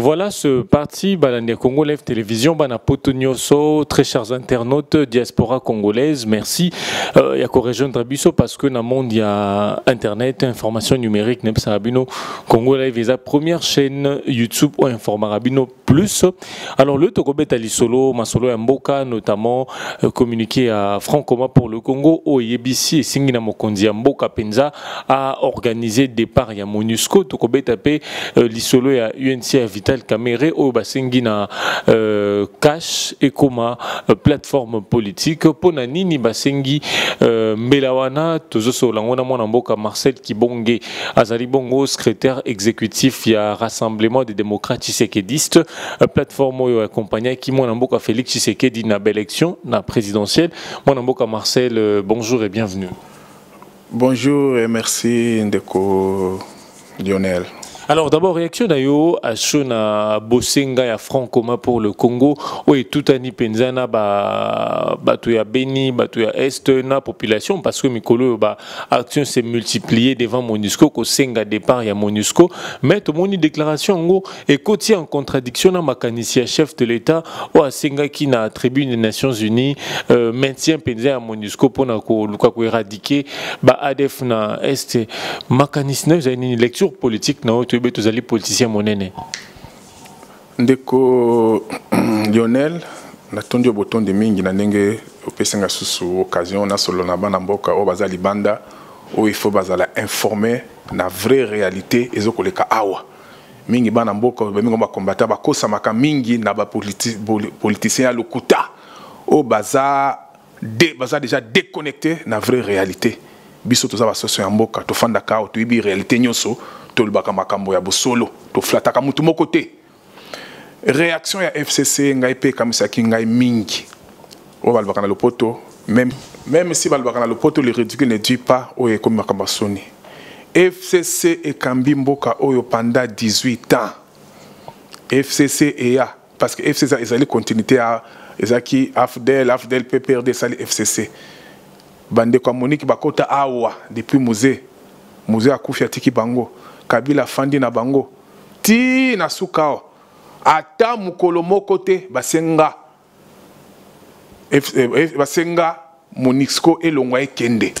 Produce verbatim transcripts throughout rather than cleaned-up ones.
Voilà ce parti, Bana Congo Live Télévision, Bana Potonyoso, très chers internautes, diaspora congolaise, merci. Il y a qu'on rejoindre Bisso parce que dans le monde, il y a Internet, information numérique, Neb Sarabino, Congo Live, et la première chaîne YouTube, ou Informa Rabino Plus. Alors, le Tokobet Ali Solo, Masolo Mboka, notamment, communiqué à Francoma pour le Congo, au I B C et Singina Mokondia Mboka Penza, a organisé départ, il y a MONUSCO, Tokobet tapé, Lisolo et à U N C, Vital Kamerhe, au Basengina Cash et Koma, plateforme politique, Ponanini Basengi, Melawana, Tozoso, Langona Monamboka, Marcel Kibonge, Azali Bongo, secrétaire exécutif, il y a Rassemblement des démocrates Tshisekedistes, plateforme où accompagné qui Monamboka Félix Tshisekedi na élection, na présidentielle. Monamboka Marcel, bonjour et bienvenue. Bonjour et merci Ndeko Lionel. Alors d'abord réaction d'ailleurs à Shona Bosenga et à Francoma pour le Congo. Oui, tout à Nipenzana, bah, bah, tu es à Beni, bah, tu es à Est, na population, parce que Mikolo, bah, action s'est multipliée devant MONUSCO, qu'au Senga départ, il y a MONUSCO. Mais tout le monde déclaration, en gros, et côté en contradiction, na Makanisia, chef de l'État, ou à Senga qui na tribune des Nations Unies, euh, maintient Penzana à MONUSCO pour na ko, luka ko éradiquer, bah, A D F na Est, Makanisne, j'ai une lecture politique, na autre. Tous les politiciens monnaie. Ndeko Lionel, natondi oboton de mingi na ndenge opesenga susu occasion na solo na bana mboka o bazali banda o il faut bazala informer na vraie réalité ezokoleka awa. Mingi bana mboka ba mingi ba combattre ba kosa maka mingi na ba politicien lokuta o baza de baza déjà déconnecté na vraie réalité. Biso toza ba soso ya mboka to fanda ka o to ibi réalité nyoso. Réaction à F C C, même si le ridicule ne dit pas F C C et Kambimboka pendant dix-huit ans. F C C et A, parce que F C C est allé continuer à Afdel, Afdel, P P R D, F C C. Bande Monique Bakota Awa, depuis musée, musée à Koufiatiki Bango. Kabila fandi na bango ti na sukao ata mukolo mokote basenga F, F, basenga MONUSCO elongwa ekende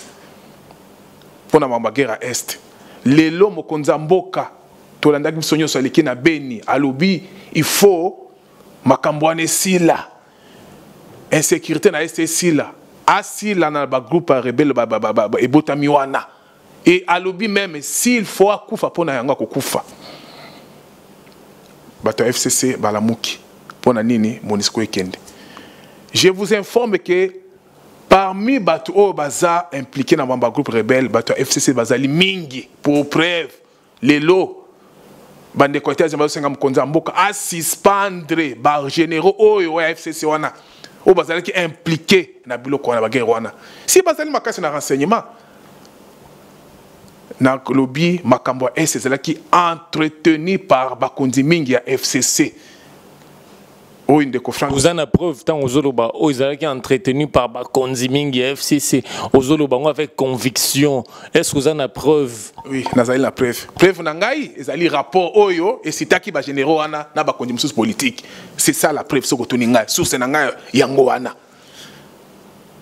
pona mambagera est lelo mokonza mboka tolandaki biso nyonso aleki na beni alobi il faut makambo ane sila insécurité na est sila asila na ba groupe rebelle ba ba ba ebotami wana. Et à l'obi même, s'il faut à Koufa, pour n'ayanga Koufa. Bato F C C, Balamouki, pour n'anini, MONUSCO Ekende. Je vous informe que parmi Bato O Baza impliqué dans le groupe rebelle, Bato F C C Bazali Mingi, pour preuve, les lots, Bande Koytea, Zambado Sengam Konzamboka, à suspendre, Bar Généraux, O F C C Wana, O Bazali qui est impliqué dans la guerre Wana. Si Bazali Makasi n'a renseignement, dans le lobby, Makambo S, c'est là qui est entretenu par Bakondi Mingi à F C C. Vous en avez preuve, tant aux Oloba, ils sont entretenus par Bakondi Mingi à F C C. Aux Oloba, avec conviction. Est-ce que vous en avez preuve? Oui, nous avons la preuve. Preuve, nous avons le rapport Oyo et c'est qui va générer Ana, na Bakondi Msous politique. C'est ça la preuve, sur que nous avons. Source, nous avons Yango Ana.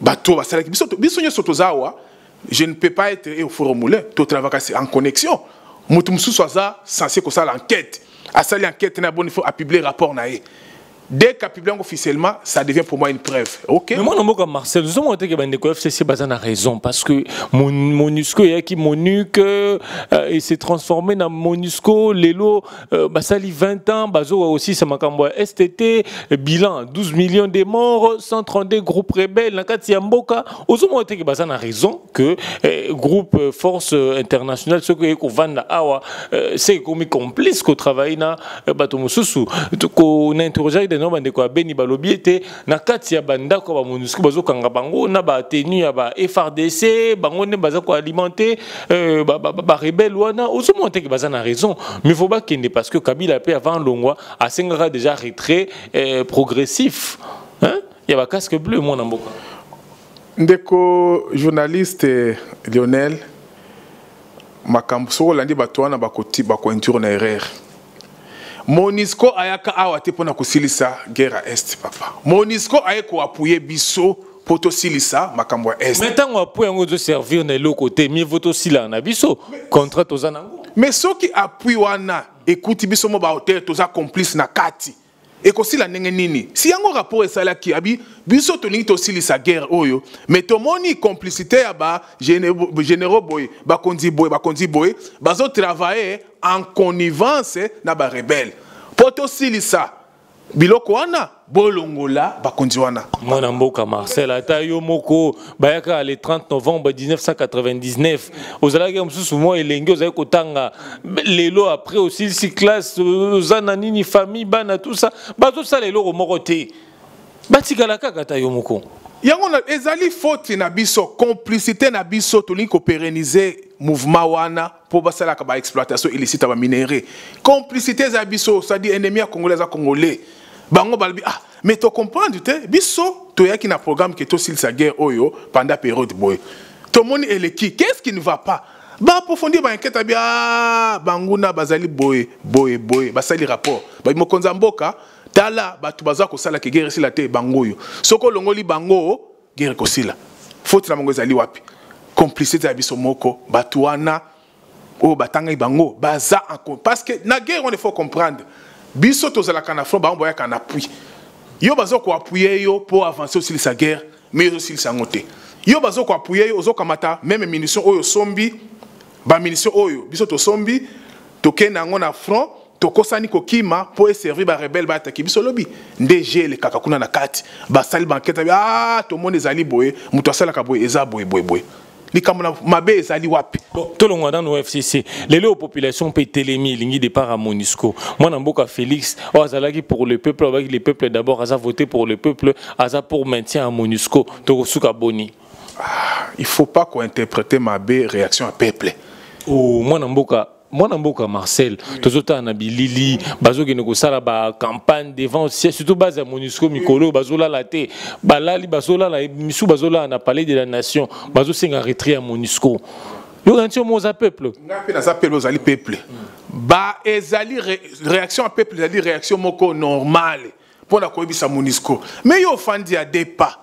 Bato, c'est là qui est Sotozawa. Je ne peux pas être au forum moulin, tout travail en connexion. Moutoumsou soit censé que ça l'enquête. À ça l'enquête, il faut publier le rapport. Dès qu'à publier officiellement, ça devient pour moi une preuve. Okay? Mais moi, non, comme Marcel, nous avons dit que le F C C a raison parce que MONUSCO est qui MONUC et s'est transformé dans MONUSCO, Lélo, Basali vingt ans, Bazo aussi, ça m'a S T T, bilan douze millions de morts, cent trente-deux groupes rebelles, Nakati Yamboka. Nous avons dit que a raison que groupe force internationale, ce que c'est comme complice qu'on travaille dans Batomosusu, qu'on a interrogé. Non, mais quoi, Beni Balobiété, Nakatia Banda, quoi, MONUSCO, Bazo Kangabango, Naba tenu, Naba F R D C, Bangone, Bazako alimenté, Baribel, Wana, Oso Monte qui Bazan a raison, mais il faut pas qu'il n'est parce que Kabila P avant Longwa, à Sengara déjà retrait progressif. Il y a un casque bleu, mon amboka. Ndeko journaliste Lionel, Makamso, lundi, Batouana, Bakoti, Bakointur, Nerer. MONUSCO ayaka awate pona kusilisa guerre à est papa. MONUSCO ayeko appuyer biso poto silisa makambo est. Mais tant appuyer ngozo servir na l'autre côté, mieux voto sila na biso contrat tozanango. Mais ceux qui appuient wana écoute biso mo ba hôtel toza complice na kati. Et si la nini, si yango rapport est ça là qui abi, biso toningi to silisa guerre oyo, mais to moni complicité ya ba généraux boy, ba kondi boy, ba kondi boy, bazo travailler en connivence na ba rebelle. Poto silisa biloko wana bolongola ba kondi wana. Mwana mboka Marcel ata yo moko bayaka le trente novembre mille neuf cent quatre-vingt-dix-neuf ozalaki msusu mo elenge ozalaki kotanga lelo après aussi si classe ozana nini famille bana tout ça bazo sala lelo moko te batikala kaka ta yo moko yango ezali faute na biso complicité na biso tolingi kopérenniser mouvement wana pour basala ka ba exploitation illicite ba minerais complicité za biso ça dit ennemi ya congolais za congolais bango balbi ah mais tu comprends tu biso tu yaki na programme que to silsa guerre oyo pendant période boy to moni eleki qu'est-ce qui ne va pas ba approfondir ba enquête bia banguna bazali boy boy boy basali rapport ba mokonza mboka tala ba tu baza ko sala ke guerre sila te bangoyo soko longoli bango guerre ko sila faute na bango ezali wapi complicité ya biso moko ba tuana o batanga bango baza parce que na guerre on il faut comprendre biso tozala kana front ba on boya kana appui yo bazo ko appuyer yo pour avancer aussi sa guerre mais aussi sa montée yo bazo ko appuyer yo ozoka mata même munition oyo sombi ba munition oyo biso to sombi to kenango na front to kosani ko kima pour servir ba rebelle ba attaquer biso lobby ndege le kaka kuna na kati ba sali banquette ah to monde ezali boye muto sala ka boye eza boye boye boye Mabé ezali wapi. Tout le monde dans le F C C, les populations peuvent télémi lingi départ à MONUSCO. Moi namboka Félix, ozalaki pour le peuple, avec les peuples d'abord, aza voté pour le peuple, aza pour maintien à MONUSCO. Tokosuka boni. Il faut pas qu'on interprète Mabé réaction à peuple. Oh moi namboka Moi, je Marcel, je suis en Abilili, je suis en campagne devant, surtout base à MONUSCO, Mikolo, je suis en Laté, je suis en Palais de la Nation, je suis en retrait à MONUSCO. Je suis en peuple. Je suis en peuple, je suis en peuple. Réaction à peuple, c'est réaction normale pour la cohébise à MONUSCO. Mais il y a offendu à des pas.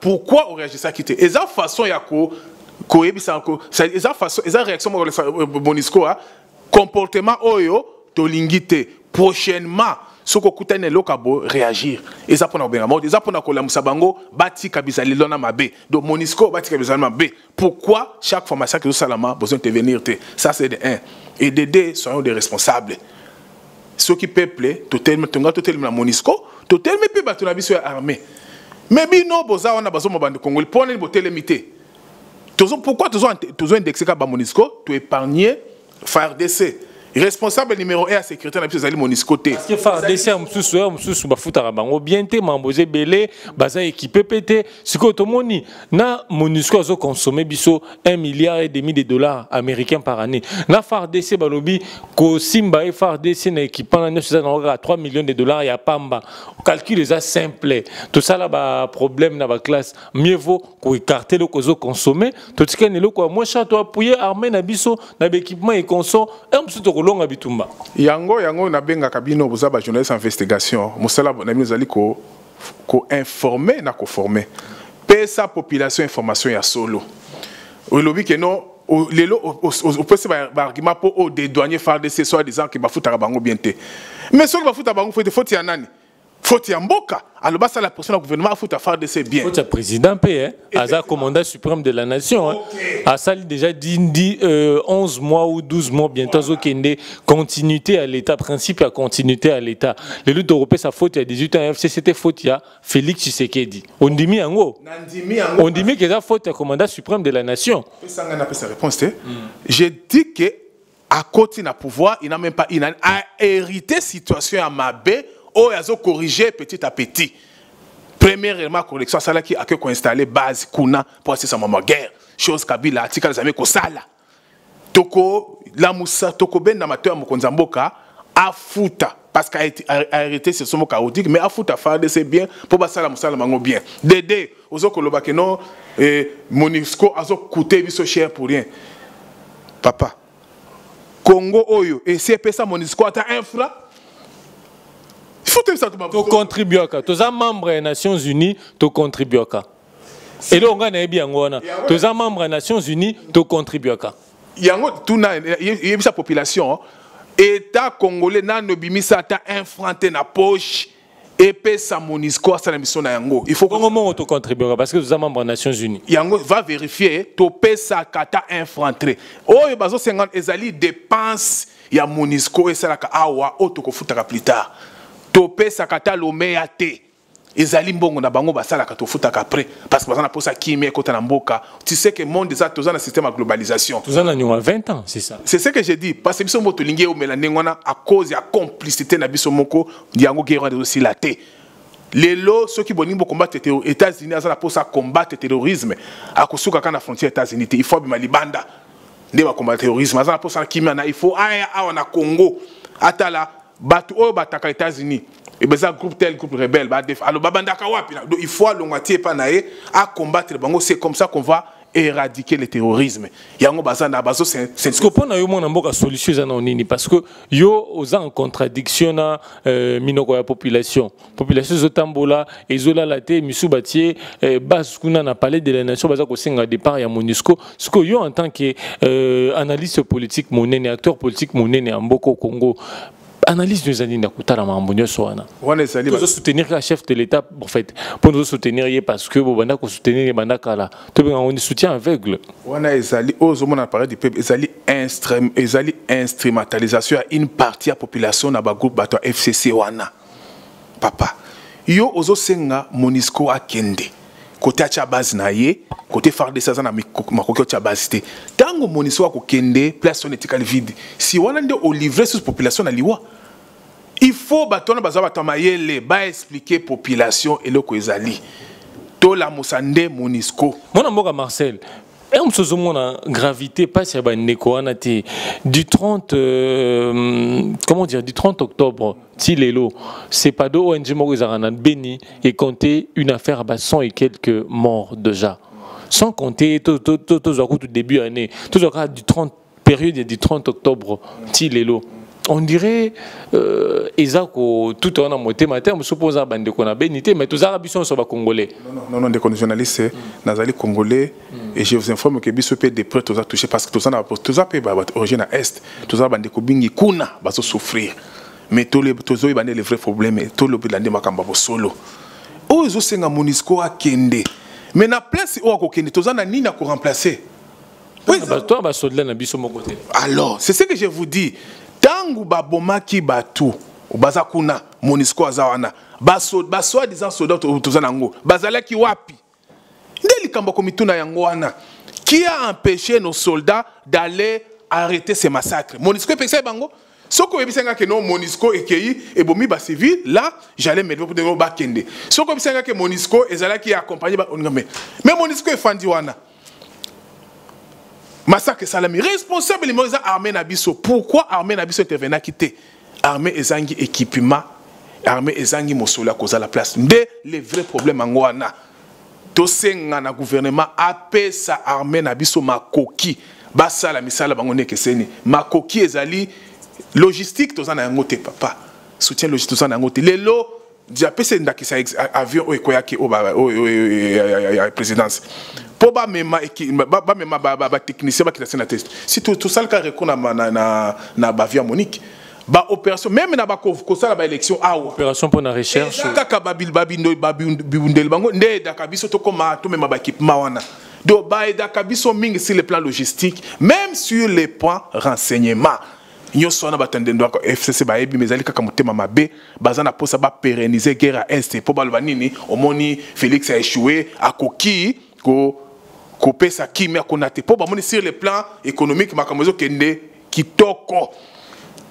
Pourquoi on réagit ça quitter? Et ça, façon, il y a quoi? Esa façon, esa réaction MONUSCO, comportement oyo tolingite prochainement ce qu'on coûte un lokabo réagir. Esa pona benga mode, esa pona kola musabango bati kabizali lona mabe. Donc MONUSCO bati kabizali mabe. Pourquoi chaque formation que salama besoin de venir te? Ça c'est de un et de deux soyons des responsables. Ceux qui peuplent totalement tonga totalement MONUSCO, totalement pe bato na biso armée. Mais bino boza wana bazo mabande Congolais pona ni botelemité. Pourquoi tu as indexé à MONUSCO? Tu épargnes F A R D C. Responsable numéro un à la sécurité de la Zali MONUSCO. Parce que F A R D C, bien équipé, pété. Ce que tout le monde dit, MONUSCO a consommé un milliard et demi de dollars américains par année. Na F A R D C, Balobi, Kosimba et F A R D C n'a équipé à trois millions de dollars et à Pamba. Calcul est simple. Tout ça, là, problème dans la classe. Mieux vaut qu'on écarte le coso consommé. Tout ce qui est là, moi, je dois appuyer armée, nabiso, nabequipement et conso. Yango yango na benga kabino boza ba journaliste investigation musala na minozali ko ko informer na ko former pesa population information ya solo o lobi que non lelo o pesa ba argument pour o dédouaner F A R D C soit disant que ba futa bango bienté mais ceux qui ba futa bango faut faut ya nani faut ya mboka alors ba ça la personne gouvernement faut F A R D C bien faut ya président P hein asa commandant suprême de la nation hein. Azali déjà dit, dit euh, onze mois ou douze mois bientôt voilà. Zokende continuité à l'État, principe à continuité à l'État. Le lutte européen sa faute il y a dix-huit ans F C C c'était faute il y a Félix Tshisekedi. On dit mi ango. On dit mi que ça faute à commandant suprême de la nation. J'ai dit que à côté n'a pouvoir, il n'a même pas il a hérité situation à Mabé, oh il a corrigé petit à petit. Première correction ça là qui a que installé base kuna pour assister sa maman guerre. Chose Kabila atika les amis kosala toko la musa toko ben amateur mokonza mboka afuta parce qu'a été arrêté c'est somme chaotique mais afuta farde c'est bien pour basala musala mango bien dédé ozoko loba que non MONUSCO azo coûter biso cher pour rien papa Congo Oyo et C P S A MONUSCO ata infra. Il faut que ça te tu contribues à tous les membres des Nations Unies, tu contribues à et là on a bien on a tous les membres des Nations Unies, tu contribues à il y a tout na il y a sa population état congolais na nobimisa ta infranté na poche épée sa MONUSCO sa mission na yango il faut que moment on te contribuera parce que tous les membres des Nations Unies yango va vérifier topé sa kata infranté oh bazo cinquante ezali dépense ya MONUSCO et ça ka awa auto ko futa plus tard topé sa kata loméa té ezali mbongo na bango basala ka to futa ka après parce que bazana posa kimia kota na mboka tu sais que monde des autres dans système à globalisation tous en a vingt ans c'est ça c'est ce que j'ai dit parce que biso moto lingé o melande ngona à cause ya complicité na biso moko yango guerre de aussi la té lelo ceux qui boningo combattre les États-Unis azana posa combattre terrorisme à kosuka kana frontière États-Unis il faut bima libanda ndeba combattre terrorisme azana posa kimia na il faut aya awa na Congo atala batu o bataka États-Unis et bien ça groupe tel groupe rebelle alors babandaka wapi donc il faut l'ongatier panaé à combattre bango c'est comme ça qu'on va éradiquer le terrorisme yango bazana bazo c'est ce que pona yo mona mboka solution za na nini parce que yo oza en contradiction na minoko ya population population zo tambola ezola la té misubatier baskuna na palais de la nation baza ko singa départ ya MONUSCO ce que yo en tant que analyste politique monene acteur politique monene ya mboka au Congo analyse de Zanina Koutala Mambonio Soana. Pour nous soutenir la chef de l'État, en fait, pour nous soutenir, parce que Bobana qu'on soutenir les Banakala. Tout on est soutien aveugle. On a Ezali, aux hommes appareil du peuple, Ezali instrumentalisation à une partie de la population dans le groupe Bato F C C Wana. Papa, yo ozo senga MONUSCO a Kende. Côté Chabaz Naye, côté Farde Sazana Makoko Chabazité. Tant que MONUSCO a Kende, place son éthique vide. Si on a livré sur la population à Liwa, il faut battre les bas expliquer population et le Kozali. Tout la Moussande MONUSCO. Mon amour à Marcel, et on se souvient la gravité passe à Banekoanati du trente euh, comment dire du trente octobre. Tilelo, c'est pas de O N G Morizarana béni et compter une affaire à cent et quelques morts déjà. Sans compter tout tout tout tout début année, tout du trente période du trente octobre Tilelo. On dirait euh, Ezako tout en moitié matin on suppose à bande qu'on a bénité mais tous les arabes sont congolais non non non des conditionnalistes nazali congolais et je vous informe que biso peut des prêtres tous touchés parce que tous en a tous a peut origine à est tous a bande kobingi kuna baso souffrir mais tous les tous les bande les vrais problèmes tous le bande makamba bo solo o zo senga MONUSCO a Kende mais na place o ko Kende tous en a ni na ko remplacer oui toi ba soldat na biso mon côté alors c'est ce que je vous dis. Tangu baboma ki batu, baza kuna MONUSCO azawana, baso baso disant soda tozanango, bazala ki wapi. Ndeli kamba komituna yango wana. Qui a empêché nos soldats d'aller arrêter ces massacres? MONUSCO peksa bango. Soko ebisenga ke no MONUSCO ekei ebomi ba civil, là j'allais mettre pour de ba Kende. Soko ebisenga ke MONUSCO ezala ki accompagné ba ongamé. Mais MONUSCO efandi wana. Massacre Salami, responsable de l'armée Nabiso. Pourquoi l'armée Nabiso intervenait à quitter l'armée Ezangi équipement, l'armée Ezangi Mosola cause à la place. Mais les vrais problèmes en Gouana, tout le gouvernement appelle sa armée Nabiso Makoki. Bassalami Salabangonne Keseni. Makoki Ezali, logistique, tout ça n'a pas papa. Soutien logistique, tout ça n'a pas été. Les lots, j'ai appelé ça avion ou écoyaki ou présidence. Pourquoi même pas même pas technicien qui est en test. Si tout ça le cas reconnaît na na na bavia Monique, ba opération même na ba kosa la élection a opération pour la recherche. Kaka babil babindo babundel bango ndé dakabiso to koma to même ba équipement wana. Do ba dakabiso mingi sur le plan logistique, même sur les points renseignement. Nyonso na batende ndo F C C ba ebi mezali kaka motema mabe bazana posa ba pérenniser guerre à est pour balwa nini omoni Félix a échoué a koki ko couper sa kimia konate po ba moni sur le plan économique makamozo kende kitoko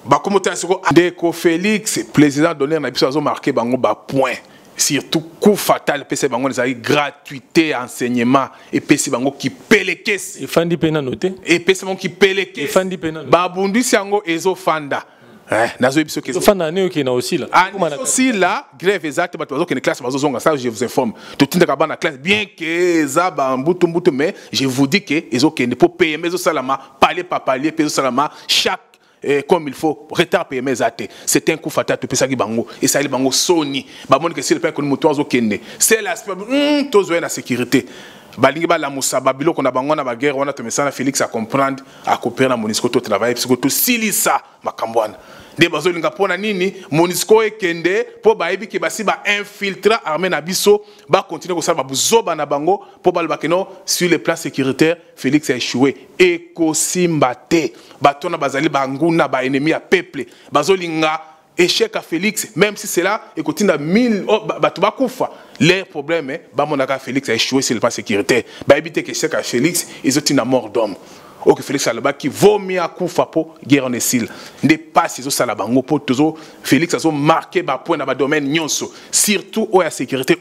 ba komota siko de ko Félix président donner na biso azo marquer bango ba point surtout coup fatal pc bango ezali gratuité enseignement et pc bango ki pelekes et fandi pena noter et pc bango ki pelekes et fandi pena ba bundu sango ezo fanda hein nazo biso kezo fanda ne oki na aussi là aussi là grève exacte ba tozo ke classe ba zonga ça je vous informe tout tinda ka bana classe bien que za ba mbutu mbutu mais je vous dis que ezo kende po payer mais ezo salama parler pas parler ezo salama chaque eh, comme il faut, retard payé mes athées. C'est un coup fatal de Pesaki Bango. Et ça, il Bango Sony. Babon que si le père que nous moutons au Kenne. C'est l'aspect, hum, tous la sécurité. Balinga la Moussa, Babilo, qu'on a Bango, on a baguette, on a tout mis ça, Félix à comprendre, à coopérer dans MONUSCO, tout travail, parce que tout silisa, ma cambouane. Des bazos linga pona nini MONUSCO et kende pour baibi ke basi ba infiltra armé na biso ba continuer ko ça ba buzoba na bango pour balba keno sur les plans sécuritaires Félix a échoué et ko simbate batona bazali banguna ba ennemi a peuple bazolinga échec à Félix même si c'est là et continue mille ba tuba kufa les problèmes ba monaka Félix a échoué sur le plan sécuritaire ba éviter que échec à Félix ils ont une mort d'homme. Ok, Félix Salaba qui vomit à coup fapo guerre en exil. Ne passe iso Salabango pour toujours. Félix a marqué bas point dans le domaine nyonso. Surtout au la sécurité.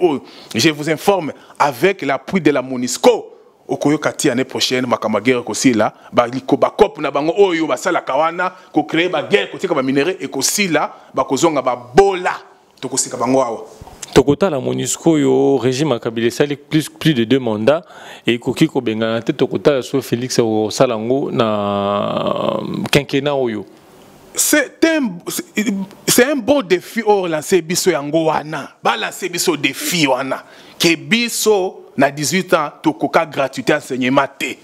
Je vous informe avec l'appui de la MONUSCO. Au Koyokati l'année prochaine, Makama guerre aussi là. Baliko bakop na bango oyo basala kawana ko créer ba guerre côté ka ba minerais et aussi là ba kozonga ba bola. Tokosi ka bango awa. Tokota la MONUSCO yo régime a Kabila sali plus plus de deux mandats et koki ko bengana te tokota so Félix au Salango na quinquennat oyo. C'est un c'est un beau défi au lancer biso yango wana. Ba lancer biso défi wana. Ke biso na dix-huit ans tokoka gratuité enseignement te.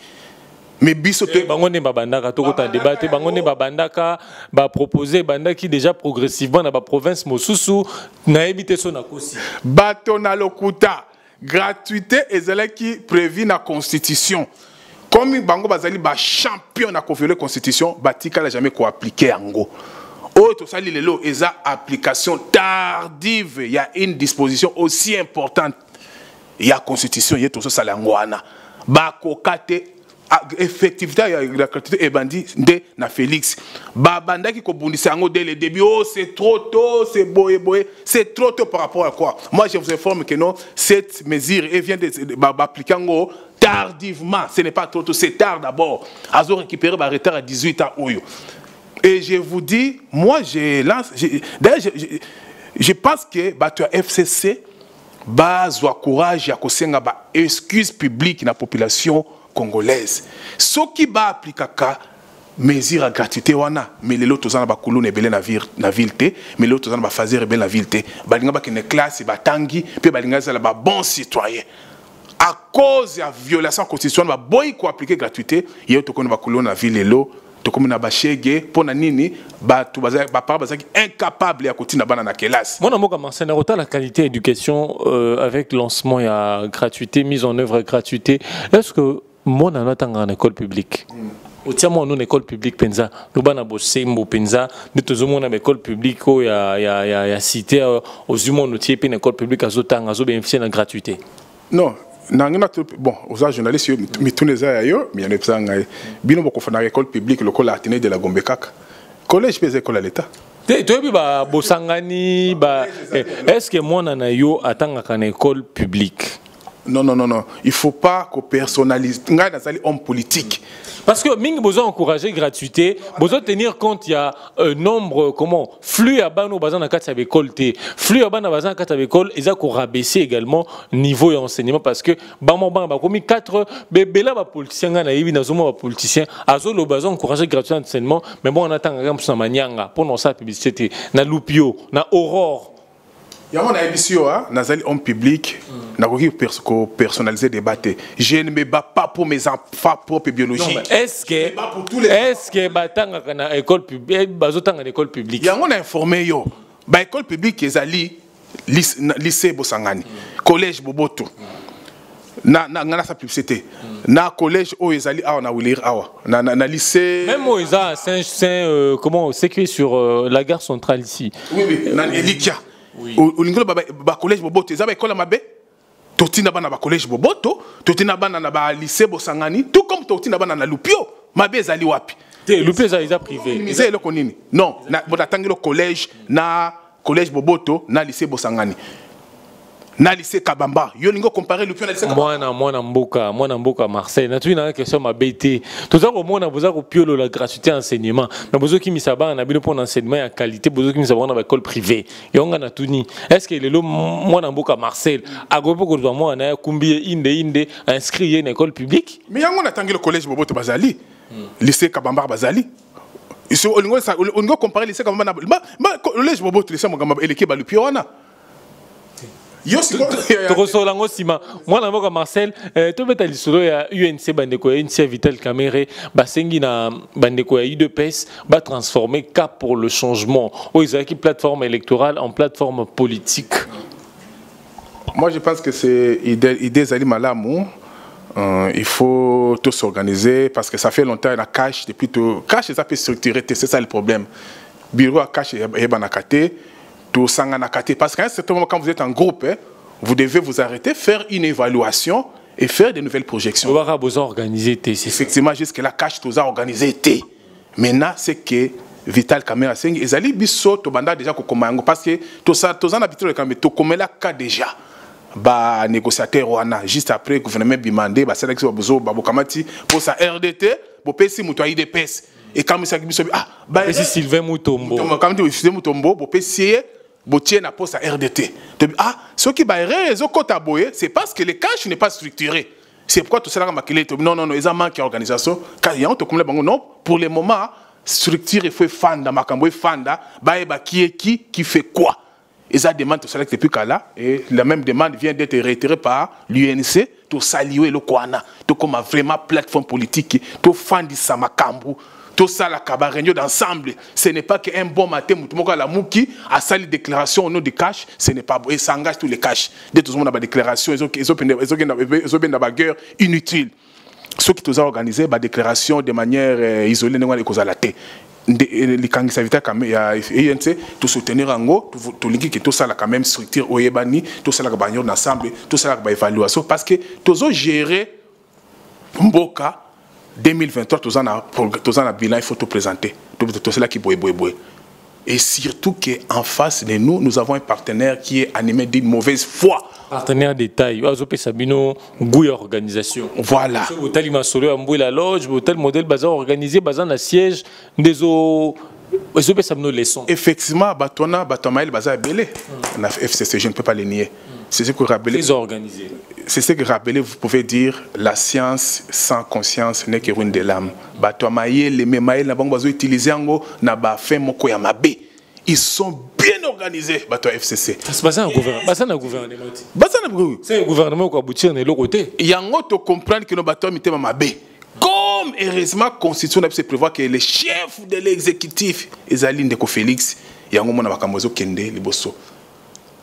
Mais biso te bangone babandaka tokota débatté bangone babandaka ba proposer bandaki déjà progressivement na ba province mosusu na ebité so na kosi batona lokuta gratuité ezala qui prévu na constitution comme bango bazali ba champion na kovéler constitution batika la jamais ko appliquer yango oh to sali lelo eza application tardive il y a une disposition aussi importante il y a constitution il y a to so salangwana ba kokate effectivité la gratuité et bandit de na Félix babanda qui kobundisa ngo dès le début oh c'est trop tôt c'est boé boé c'est trop tôt par rapport à quoi moi je vous informe que non cette mesure elle vient de appliquer ngo tardivement ce n'est pas trop tôt c'est tard d'abord azo récupérer ba retard à dix-huit ans oyo et je vous dis moi je lance d'ailleurs je, je, je pense que ba tu F C C ba zo courage ya kosenga ba excuse publique na population congolaise. Ce qui va appliquer à mesure à gratuité, mais les autres gens ne sont pas la ville, mais les autres gens ne sont pas la ville. Ils ne sont pas classe, ils ne sont pas tangi, puis ils ne sont pas bons citoyens. À cause de la violation constitutionnelle, ils ne sont pas appliquer gratuité, ils ne sont pas la ville, ils ne sont pas la ville, pour nanini, incapable de continuer à la classe. Mon amour, c'est la qualité éducation avec lancement et gratuité, mise en œuvre gratuité. Est-ce que moi, je suis en école publique. Je suis en école publique. Je suis en école publique. Je suis en école publique. Gratuité. Non, bon, aux journalistes, mais tous les ailleurs, mais il y a des écoles publiques, le col Athénée de la Gombekak. Collège, les écoles à l'État. Est-ce que moi, je suis en école publique? Non, non, non, non. Il ne faut pas qu'on personnalise. On a des hommes politiques. Parce que Ming besoin encourager gratuité, besoin tenir compte il y a un nombre comment flux à bas nos bazan à quatre avec colté, flux à bas nos bazan à quatre avec col, ils ont rabaissé également niveau d'enseignement parce que bam bam bam comme quatre bébé là bas politicien là il y a des hommes politiciens, azo le bazan encourager gratuité enseignement, mais bon on attend quand même sur manianga pour lancer la publicité, na Lupio, na Aurore. Il y a mon ambition, hein, Nazali homme public, Nagogi personnalisé débat. Je ne me bats pas pour mes enfants propres biologiques. Est-ce que, est-ce que, batanga kana école publique, bazotanga école publique. Il y a mon informé yo, bah école publique ezali lycée Bosangani, collège Boboto, na na na sa publicité, na collège o ezali awa na Wilir awa, na na lycée. Même o ezali Saint Saint comment s'écrit sur la gare centrale ici. Oui oui, na Elikia. Au niveau du collège Boboto, ils avaient école à Mabé. Totina bana ba collège Boboto, totina bana na ba lycée Bosangani, tout comme totina bana na Lupio, Mabé ezali wapi. Té Lupio ezali privé. Misé le konini. Non, na botatangi le collège na collège Boboto, na lycée Bosangani. Na lycée Kabamba, yo ningo comparer Lupio na lycée Kabamba. Moi na moi na mboka, moi na mboka Marseille. Na tu na question Mabé té. Tout ça au moins na boza ko piolo la gratuité enseignement. Na bozo ki misaba na bilo pour enseignement ya qualité, bozo ki misaba na école privée. Yonga na tuni. Est-ce que lelo moi na mboka Marseille, agopo ko zo moi na kumbie inde inde inscrire na école publique? Mais yango na tangi le collège Boboto bazali. Lycée Kabamba bazali. On compare les comme ça. Je vais vous dire ça. Moi, je suis Marcel. Tu as dit que U N C, Bandeko, U N C, Vital Kamerhe, Bassengi, Bandeko, U D P S, va transformer Cap pour le changement. Ils ont une plateforme électorale en plateforme politique. Moi, je pense que c'est l'idée d'Ali Malamou. Euh, il faut tout s'organiser parce que ça fait longtemps la cache depuis tout cache ça peut structurer c'est ça le problème bureau à cache et banakaté tout sanganakaté parce qu'à un certain moment quand vous êtes en groupe hein, vous devez vous arrêter faire une évaluation et faire de nouvelles projections. On aura besoin d'organiser effectivement jusqu'à la cache tout ça organisé t maintenant c'est que Vital Kamerhe ils ezali biso to banda déjà ko komango parce que tout ça tout ça habitude quand mais to komela ka déjà ba négociateur wana juste après le gouvernement bimandé ba sélection ba bozo ba bokamati pour sa R D T bo pesi muto a I D P S et comme ça biso ah ba pesi Sylvain Mutombo comme tu Sylvain Mutombo bo pesi bo tien na pour sa R D T ah ce qui ba réseau kota boye c'est parce que le cash n'est pas structuré c'est pourquoi tout ça là makile non non non ils en manquent organisation car il y a tout comme non pour le moment structure il faut fanda makambo fanda ba ba qui est qui qui fait quoi. Et ça demande tout ça depuis Kala. Et la même demande vient d'être réitérée par l'U N C. Tout ça lié le Kouana. Tout comme vraiment plateforme politique. Tout Fandi Samakambu. Tout ça la cabaret d'ensemble. Ce n'est pas qu'un bon matin, Moutoumoko la Mouki a sali déclaration au nom de cash. Ce n'est pas bon. Et ça engage tous les cash. Dès tout le monde a des déclarations. Ils ont des guerres inutiles. Ceux qui ont organisé des déclarations de manière isolée, n'ont pas les causes à la tête. Les candidats Vital Kamerhe et U N C, tout soutenir en haut, tout lier que tout ça la quand même structure oyebani, tout ça la bagnole d'ensemble, tout ça la ba évaluation parce que tous ont géré Mboka deux mille vingt-trois, tous en a tous en a bilan il faut tout présenter, tout cela qui boy boy boy. Et surtout qu'en face de nous, nous avons un partenaire qui est animé d'une mauvaise foi. Partenaire de taille, Azope Sabino, Gouya Organisation. Voilà. Hôtel Imasolo, Amboué la Loge, hôtel modèle Bazan organisé, Bazan à siège, des eaux. Azope Sabino leçon. Effectivement, Batona, Batamael, Bazan à Belé. La F C C, je ne peux pas les nier. C'est ce que Rabelais. C'est ce que Rabelais, vous pouvez dire, la science sans conscience n'est que ruine de l'âme. Batoamaye, les Memaïl, la banque bazo utilisée en haut, n'a pas fait moko ya mabe. Ils sont bien organisés, Bato F C C. C'est pas ça un gouvernement. Pas ça un gouvernement. Pas ça un gouvernement. C'est un gouvernement qui aboutit à l'autre côté. Yango te comprendre que nos Bato mité mabe. Comme heureusement la Constitution n'a pas prévu que les chefs de l'exécutif, Ezali Ndeko Félix, yango mona bakambozo kende liboso.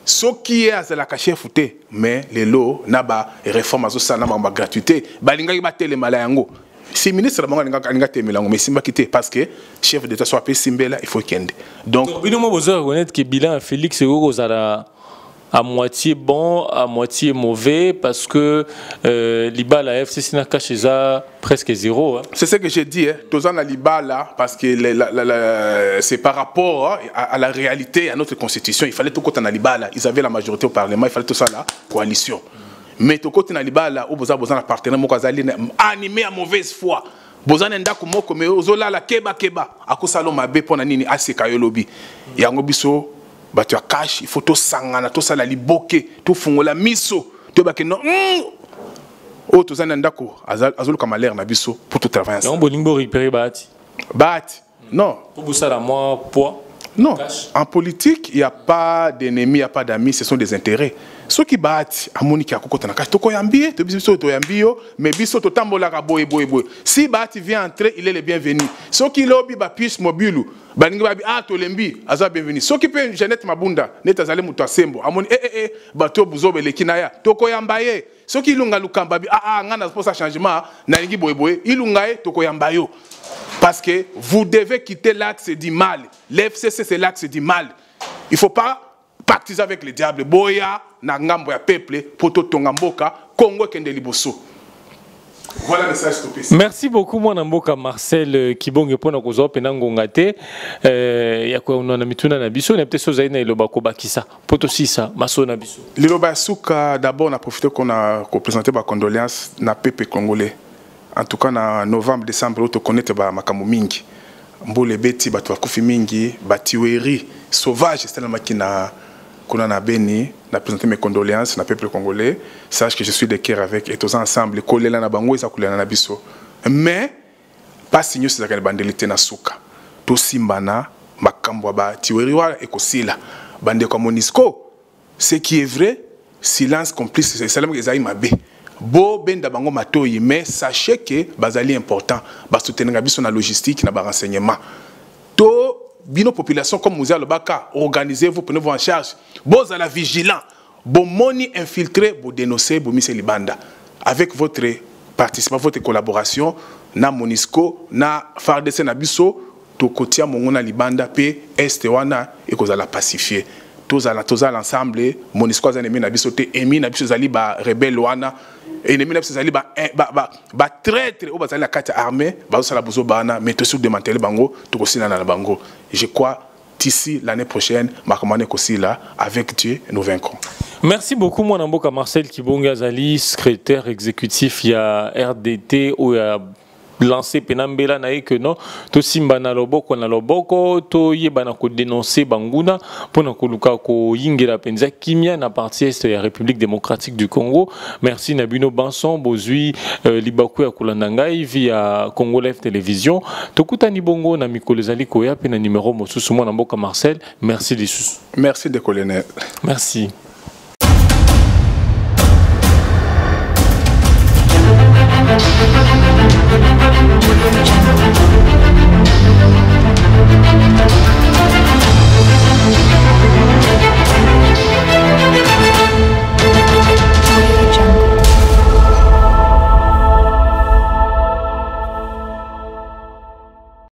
Ce qui est à la cachée fouté, mais les lots, naba réforme à ce salaire, naba gratuité, balinga ibate les malayango. Si ministre de l'Angola n'a pas melango, mais Simba quitte parce que chef d'État soit payé Simbela, il faut qu'il ait. Donc, il faut reconnaître que bilan Félix et Rosala à moitié bon, à moitié mauvais, parce que euh, l'I B A, la F C C, n'a caché ça presque zéro. Hein. C'est ce que j'ai dit, hein. Tous en a l'I B A là, parce que c'est par rapport hein, à, à la réalité, à notre constitution. Il fallait tout côté en l'I B A là. Ils avaient la majorité au Parlement, il fallait tout ça là, coalition. Mais tout côté en l'I B A là, où vous avez besoin d'un partenaire, animé à mauvaise foi. Bozana ndako moko mais ozola la keba keba, akosalo mabe pona nini asekayo lobby. Yango biso tu as cash, il faut tout sangana, tout ça la liboke, tout fongola miso, tout bas que non. Oh, tout ça n'endako, azul kamaler na biso pour tout travail. Non, bolingo repéré bati. Bati, non. Pour ça la moi poids. Non. En politique, il n'y a pas d'ennemis, il n'y a pas d'amis, ce sont des intérêts. Ceux qui battent, à Monique à Kokotana, tu as un billet, tu as un billet, mais biso tu as un bola boy boy boy. Si Bati vient entrer, il est le bienvenu. Ceux qui lobby ba puce mobile, baningi ba ah to lembi, aza bienvenu. Ceux qui peut Jeannette Mabunda, net azale muto sembo, amoni eh eh eh, bato buzo beleki na ya, toko yambaye. Ceux qui lunga lukamba bi ah ah ngana pour ça changement, nalingi boy boy, ilungae toko yambayo. Parce que vous devez quitter l'axe du mal. L'F C C, c'est l'axe du mal. Il ne faut pas pactiser avec le diable. Boya, Nangambo, Peuple, Poto, Tongamboka, Congo, Kendeliboso. Voilà le message topé. Merci beaucoup, moi, Namboka, Marcel Kibonge, pour nous avoir Penangongate. Il y a quoi, on a mis tout dans la biso, on a peut-être sauvé dans le Lobako Bakissa. Poto Sissa, Masso Nabiso. Le Lobasuka, d'abord, on a profité qu'on a présenté ma condoléance na peuple congolais. En tout cas, en novembre, décembre, on connaît Makamou Mingi. Mbole Beti, Batouakoufi Mingi, Batiweri, Sauvage, c'est là qu'on a béni, on a présenté mes condoléances, on a peuple congolais. Sache que je suis de cœur avec, et tous ensemble, les collègues, les bango, ils ont coulé dans la biso. Mais, pas signé, c'est la bandélité, na souka. tosimbana makambo ba tiweriwa ekosila bande ko MONUSCO ce qui est vrai silence complice c'est cela que Esaïe Mabé bo benda bango matoyi mais sachez que bazali important ba soutenir biso na logistique na ba renseignement to bino population comme Moussa Lobaka organisez-vous prenez-vous en charge bo za la vigilant bo moni infiltré bo dénoncer bo miseli banda avec votre participation votre collaboration na MONUSCO na F A R D C na biso to kotia mongona libanda pe este wana e kozala pacifier tozala tozala ensemble MONUSCO za nemi na biso te emi na biso zali ba rebelle wana ennemi na biso zali ba ba ba, ba traître o bazali na kati ya armée ba sala bozo bana mais to sou de manteler bango to kosina na bango je crois d'ici l'année prochaine makamane kosila avec Dieu nous vaincrons. Merci beaucoup, Mwanamboka Marcel Kibonge Azali, secrétaire exécutif il y a R D T ou il y a lancé penambela nae que non to simba na loboko na loboko to yebana ko dénoncer banguna pona ko luka ko yingela penza kimia na parti est ya République démocratique du Congo. Merci Nabino Banson bozui libaku ya kulanda ngai via Congo Live Télévision tokutani bongo na mikolo ezali ko ya pe na numéro mosusu mwana mboka Marcel merci lisusu merci de colonel merci.